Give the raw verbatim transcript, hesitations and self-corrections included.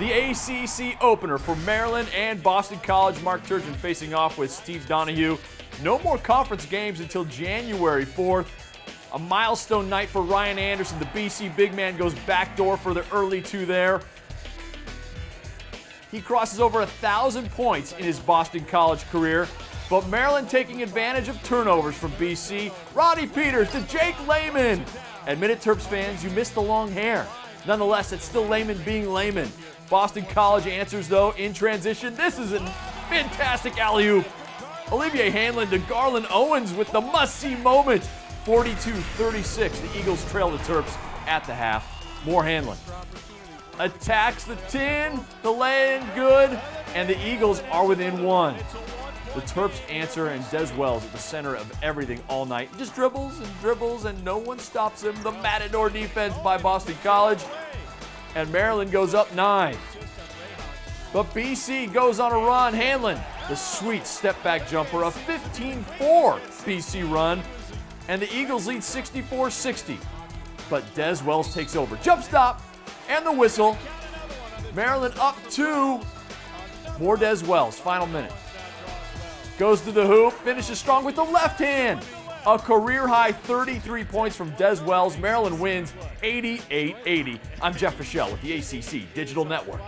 The A C C opener for Maryland and Boston College. Mark Turgeon facing off with Steve Donahue. No more conference games until January fourth. A milestone night for Ryan Anderson. The B C big man goes backdoor for the early two there. He crosses over one thousand points in his Boston College career. But Maryland taking advantage of turnovers from B C. Roddy Peters to Jake Layman. Admit it, Terps fans, you missed the long hair. Nonetheless, it's still Layman being Layman. Boston College answers, though, in transition. This is a fantastic alley-oop. Olivier Hanlan to Garland Owens with the must-see moment. forty-two thirty-six, the Eagles trail the Terps at the half. More Hanlan. Attacks the tin, the lay-in good, and the Eagles are within one. The Terps answer, and Dez Wells at the center of everything all night. He just dribbles and dribbles, and no one stops him. The Matador defense by Boston College. And Maryland goes up nine. But B C goes on a run. Hanlan, the sweet step-back jumper, a fifteen four B C run. And the Eagles lead sixty-four sixty. But Dez Wells takes over. Jump stop and the whistle. Maryland up two. More Dez Wells, final minute. Goes to the hoop, finishes strong with the left hand. A career-high thirty-three points from Dez Wells. Maryland wins eighty-eight eighty. I'm Jeff Fischel with the A C C Digital Network.